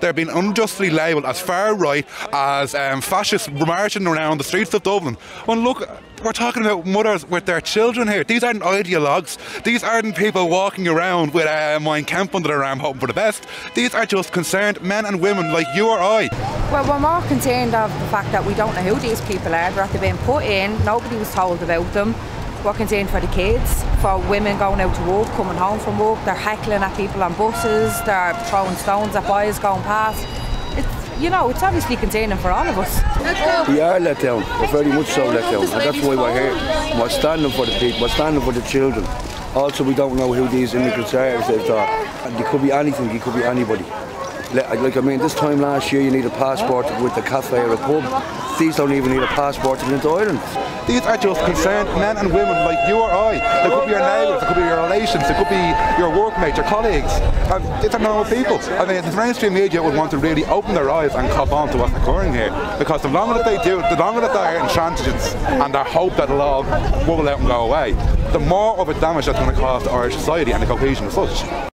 they're being unjustly labelled as far right, as fascists marching around the streets of Dublin. Well, look, we're talking about mothers with their children here. These aren't ideologues. These aren't people walking around with Mein Kampf under their arm hoping for the best. These are just concerned men and women like you or I. Well, we're more concerned of the fact that we don't know who these people are, that they've been put in, nobody was told about them. We're concerned for the kids, for women going out to work, coming home from work, they're heckling at people on buses, they're throwing stones at boys going past. You know, it's obviously concerning for all of us. We are let down, we're very much so let down, and that's why we're here. We're standing for the people, we're standing for the children. Also, we don't know who these immigrants are, as they are. And they could be anything, they could be anybody. Like, I mean, this time last year you need a passport with a cafe or a pub. These don't even need a passport to get into Ireland. These are just concerned men and women like you or I. They could be your neighbours, they could be your relations, they could be your workmates, your colleagues. These are normal people. I mean, the mainstream media would want to really open their eyes and cop on to what's occurring here. Because the longer that they do, the longer that they're intransigence and their hope that it'll all wobble out and go away, the more of a damage that's going to cause to Irish society and the cohesion as such.